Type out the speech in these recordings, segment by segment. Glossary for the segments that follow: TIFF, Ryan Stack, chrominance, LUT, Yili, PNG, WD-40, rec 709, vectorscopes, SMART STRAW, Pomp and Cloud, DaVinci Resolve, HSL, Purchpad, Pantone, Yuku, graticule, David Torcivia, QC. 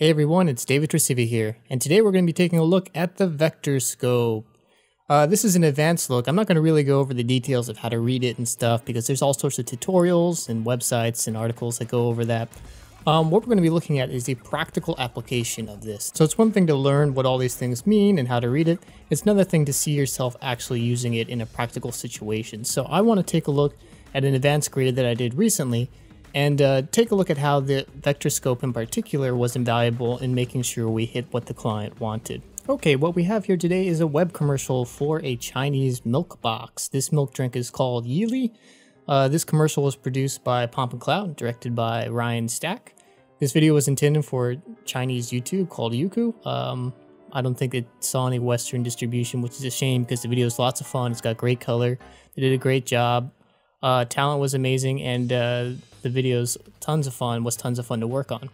Hey everyone, it's David Torcivia here, and today we're going to be taking a look at the vector scope. This is an advanced look. I'm not going to really go over the details of how to read it and stuff because there's all sorts of tutorials and websites and articles that go over that. What we're going to be looking at is the practical application of this. So it's one thing to learn what all these things mean and how to read it. It's another thing to see yourself actually using it in a practical situation. So I want to take a look at an advanced grader that I did recently and take a look at how the vector scope in particular was invaluable in making sure we hit what the client wanted. Okay, what we have here today is a web commercial for a Chinese milk box. This milk drink is called Yili. This commercial was produced by Pomp and Cloud, directed by Ryan Stack. This video was intended for Chinese YouTube called Yuku. I don't think it saw any Western distribution, which is a shame because the video is lots of fun. It's got great color. They did a great job. Talent was amazing, and the video's tons of fun to work on.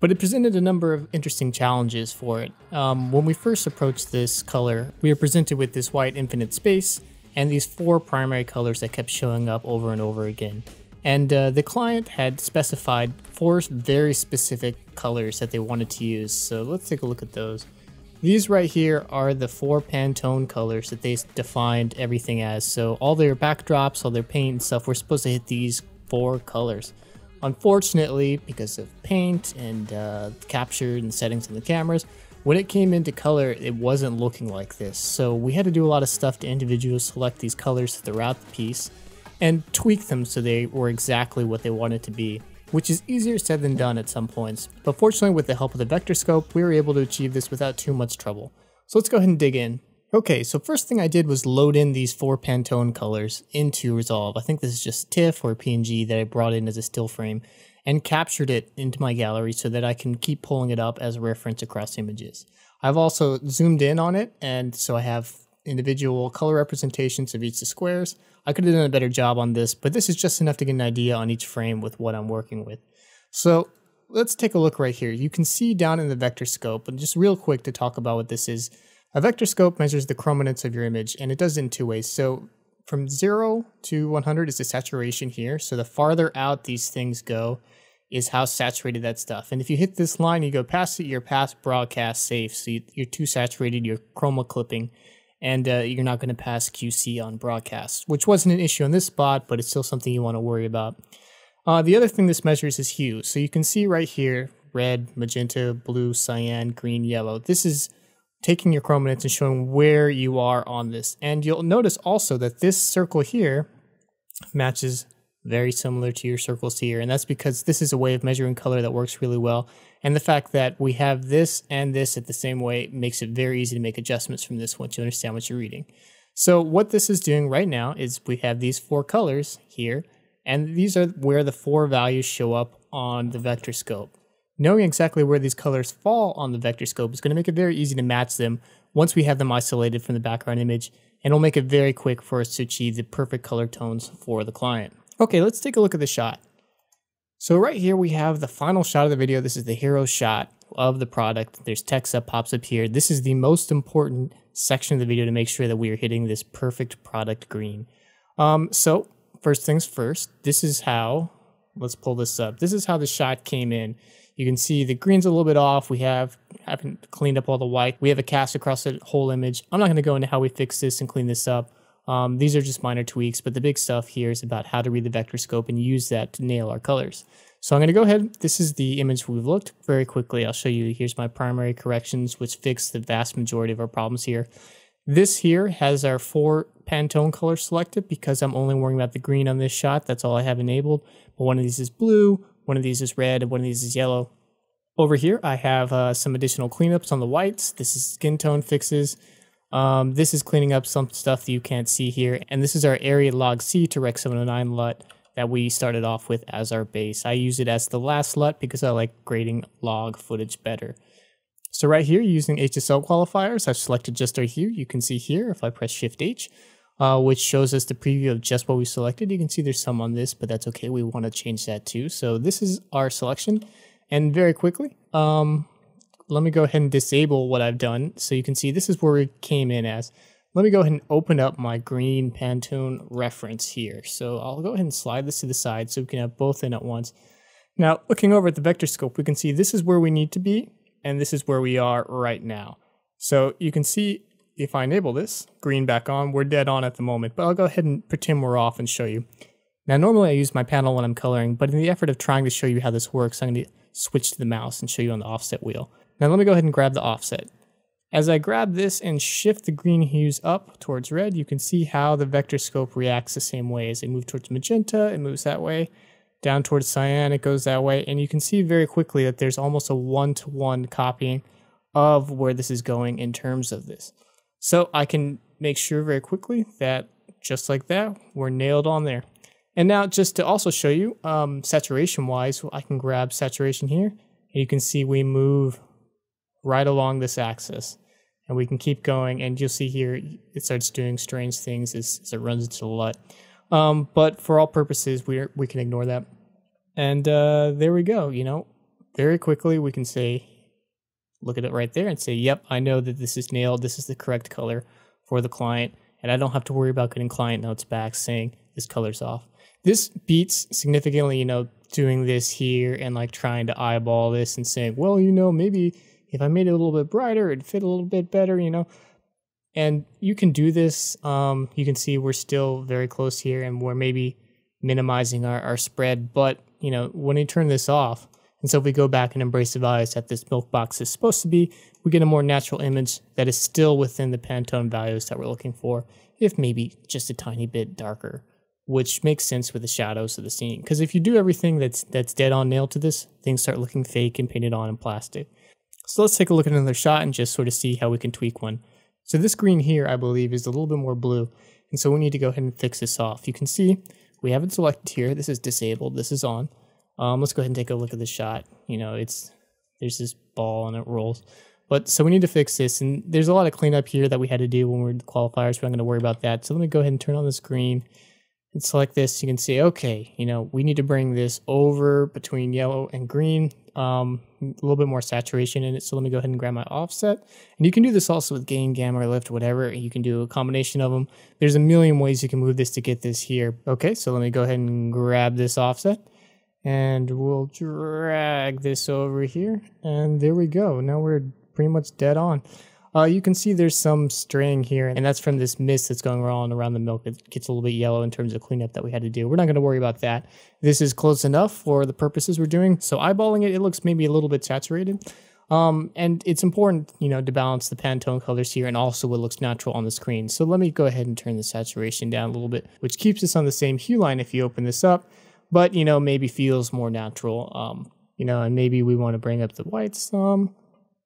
But it presented a number of interesting challenges for it. When we first approached this color, we were presented with this white infinite space and these four primary colors that kept showing up over and over again. And the client had specified four very specific colors that they wanted to use. So let's take a look at those. These right here are the four Pantone colors that they defined everything as. So all their backdrops, all their paint and stuff, we're supposed to hit these four colors. Unfortunately, because of paint and capture and settings on the cameras, when it came into color, it wasn't looking like this. So we had to do a lot of stuff to individually select these colors throughout the piece and tweak them so they were exactly what they wanted to be, which is easier said than done at some points. But fortunately, with the help of the vector scope, we were able to achieve this without too much trouble. So let's go ahead and dig in. Okay, so first thing I did was load in these four Pantone colors into Resolve. I think this is just TIFF or PNG that I brought in as a still frame and captured it into my gallery so that I can keep pulling it up as a reference across images. I've also zoomed in on it, and so I have individual color representations of each of the squares. I could have done a better job on this, but this is just enough to get an idea on each frame with what I'm working with. So let's take a look right here. You can see down in the vector scope, and just real quick to talk about what this is. A vector scope measures the chrominance of your image, and it does it in two ways. So from 0 to 100 is the saturation here. So the farther out these things go is how saturated that stuff. And if you hit this line, you go past it, you're past broadcast safe. So you're too saturated, you're chroma clipping. And you're not going to pass QC on broadcast, which wasn't an issue on this spot, but it's still something you want to worry about. The other thing this measures is hue. So you can see right here, red, magenta, blue, cyan, green, yellow. This is taking your chrominance and showing where you are on this. And you'll notice also that this circle here matches very similar to your circles here. And that's because this is a way of measuring color that works really well. And the fact that we have this and this at the same way makes it very easy to make adjustments from this once you understand what you're reading. So what this is doing right now is we have these four colors here, and these are where the four values show up on the vector scope. Knowing exactly where these colors fall on the vector scope is going to make it very easy to match them once we have them isolated from the background image, and it'll make it very quick for us to achieve the perfect color tones for the client. Okay, let's take a look at the shot. So right here we have the final shot of the video. This is the hero shot of the product. There's text that pops up here. This is the most important section of the video to make sure that we are hitting this perfect product green. So first things first, this is how, let's pull this up. This is how the shot came in. You can see the green's a little bit off. We haven't cleaned up all the white. We have a cast across the whole image. I'm not gonna go into how we fix this and clean this up. These are just minor tweaks, but the big stuff here is about how to read the vector scope and use that to nail our colors. So I'm going to go ahead. This is the image we've looked very quickly. I'll show you. Here's my primary corrections, which fix the vast majority of our problems here. This here has our four Pantone colors selected because I'm only worrying about the green on this shot. That's all I have enabled. But one of these is blue, one of these is red, and one of these is yellow. Over here, I have some additional cleanups on the whites. This is skin tone fixes. This is cleaning up some stuff that you can't see here, and this is our area log C to rec 709 LUT that we started off with as our base. I use it as the last LUT because I like grading log footage better. So right here, using HSL qualifiers, I've selected just our hue. You can see here, if I press Shift H, which shows us the preview of just what we selected. You can see there's some on this, but that's okay. We want to change that too. So this is our selection, and very quickly, let me go ahead and disable what I've done. So you can see this is where we came in as. Let me go ahead and open up my green Pantone reference here. So I'll go ahead and slide this to the side so we can have both in at once. Now, looking over at the vector scope, we can see this is where we need to be. and this is where we are right now. So you can see if I enable this, green back on, we're dead on at the moment, but I'll go ahead and pretend we're off and show you. Now normally I use my panel when I'm coloring, but in the effort of trying to show you how this works, I'm going to switch to the mouse and show you on the offset wheel. Now let me go ahead and grab the offset. As I grab this and shift the green hues up towards red, you can see how the vector scope reacts the same way. As it moves towards magenta, it moves that way. Down towards cyan, it goes that way. And you can see very quickly that there's almost a one-to-one copying of where this is going in terms of this. So I can make sure very quickly that just like that, we're nailed on there. And now just to also show you saturation wise, I can grab saturation here and you can see we move right along this axis and we can keep going, and you'll see here it starts doing strange things as it runs into the LUT. But for all purposes, we can ignore that. And there we go, you know, very quickly we can say, look at it right there and say, yep, I know that this is nailed. This is the correct color for the client. And I don't have to worry about getting client notes back saying this color's off. This beats significantly, you know, doing this here and like trying to eyeball this and saying, well, you know, maybe if I made it a little bit brighter, it'd fit a little bit better, you know. And you can do this. You can see we're still very close here and we're maybe minimizing our spread. But, you know, when you turn this off, and so if we go back and embrace the values that this milk box is supposed to be, we get a more natural image that is still within the Pantone values that we're looking for, if maybe just a tiny bit darker, which makes sense with the shadows of the scene. Because if you do everything that's dead on nailed to this, things start looking fake and painted on in plastic. So let's take a look at another shot and just sort of see how we can tweak one. So this green here, I believe, is a little bit more blue. And so we need to go ahead and fix this off. You can see we have it selected here. This is disabled. This is on. Let's go ahead and take a look at the shot. You know, there's this ball and it rolls. But so we need to fix this, and there's a lot of cleanup here that we had to do when we were in the qualifiers. We're not going to worry about that. So let me go ahead and turn on this green and select this. You can see, okay, you know, we need to bring this over between yellow and green, a little bit more saturation in it. So let me go ahead and grab my offset. And you can do this also with gain, gamma, or lift, whatever. You can do a combination of them. There's a million ways you can move this to get this here. Okay, so let me go ahead and grab this offset. And we'll drag this over here, and there we go. Now we're pretty much dead on. You can see there's some straying here, and that's from this mist that's going on around the milk. It gets a little bit yellow in terms of cleanup that we had to do. We're not going to worry about that. This is close enough for the purposes we're doing. So eyeballing it, it looks maybe a little bit saturated. And it's important, you know, to balance the Pantone colors here and also what looks natural on the screen. So let me go ahead and turn the saturation down a little bit, which keeps us on the same hue line if you open this up. But, you know, maybe feels more natural, you know, and maybe we want to bring up the white some.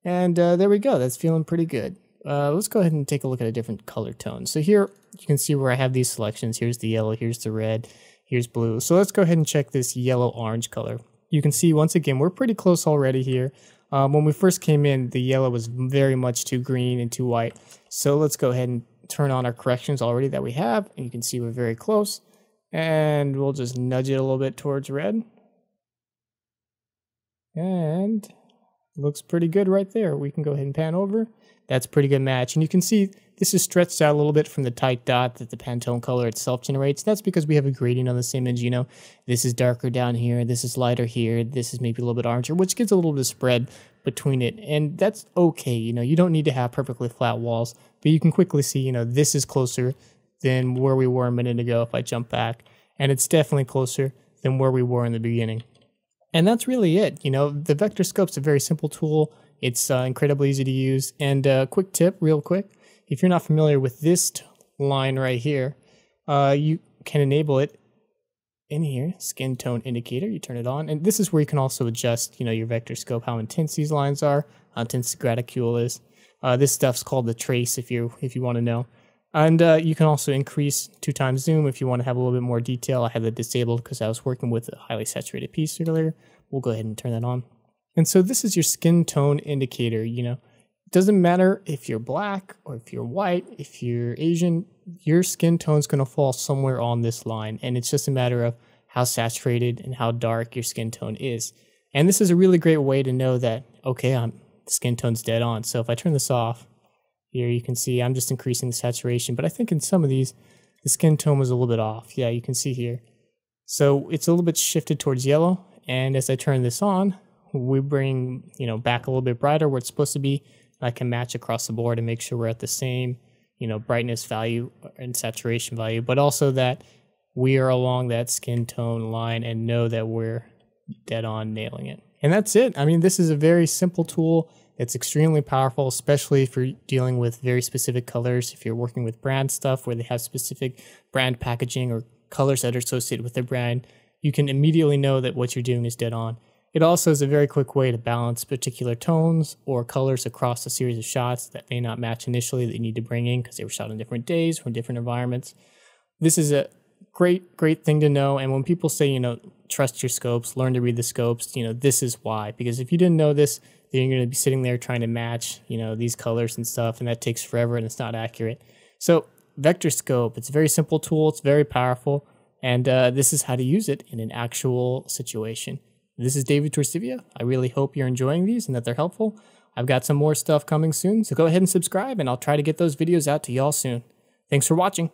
And there we go. That's feeling pretty good. Let's go ahead and take a look at a different color tone. So here you can see where I have these selections. Here's the yellow, here's the red, here's blue. So let's go ahead and check this yellow-orange color. You can see, once again, we're pretty close already here. When we first came in, the yellow was very much too green and too white. So let's go ahead and turn on our corrections already that we have. And you can see we're very close. And we'll just nudge it a little bit towards red. And looks pretty good right there. We can go ahead and pan over. That's a pretty good match. And you can see this is stretched out a little bit from the tight dot that the Pantone color itself generates. That's because we have a gradient on this image. You know, this is darker down here. This is lighter here. This is maybe a little bit oranger, which gives a little bit of spread between it. And that's okay. You know, you don't need to have perfectly flat walls, but you can quickly see, you know, this is closer than where we were a minute ago if I jump back. And it's definitely closer than where we were in the beginning. And that's really it. You know, the vector scope's a very simple tool. It's incredibly easy to use. And a quick tip, real quick, if you're not familiar with this line right here, you can enable it in here, skin tone indicator, you turn it on. And this is where you can also adjust, you know, your vector scope, how intense these lines are, how intense the graticule is. This stuff's called the trace if you want to know. And you can also increase 2x zoom if you want to have a little bit more detail. I had that disabled because I was working with a highly saturated piece earlier. We'll go ahead and turn that on. And so this is your skin tone indicator. You know, it doesn't matter if you're black or if you're white, if you're Asian, your skin tone's going to fall somewhere on this line. And it's just a matter of how saturated and how dark your skin tone is. And this is a really great way to know that, okay, the skin tone's dead on. So if I turn this off, here you can see I'm just increasing the saturation, but I think in some of these, the skin tone was a little bit off. Yeah, you can see here. So it's a little bit shifted towards yellow, and as I turn this on, we bring, you know, back a little bit brighter where it's supposed to be. I can match across the board and make sure we're at the same, you know, brightness value and saturation value, but also that we are along that skin tone line and know that we're dead on nailing it. And that's it. I mean, this is a very simple tool. It's extremely powerful, especially if you're dealing with very specific colors. If you're working with brand stuff where they have specific brand packaging or colors that are associated with their brand, you can immediately know that what you're doing is dead on. It also is a very quick way to balance particular tones or colors across a series of shots that may not match initially that you need to bring in because they were shot on different days from different environments. This is a great thing to know. And when people say, you know, trust your scopes, learn to read the scopes, you know, this is why. Because if you didn't know this, then you're going to be sitting there trying to match, you know, these colors and stuff, and that takes forever and it's not accurate. So VectorScope, it's a very simple tool. It's very powerful. And this is how to use it in an actual situation. This is David Torcivia. I really hope you're enjoying these and that they're helpful. I've got some more stuff coming soon, so go ahead and subscribe, and I'll try to get those videos out to y'all soon. Thanks for watching.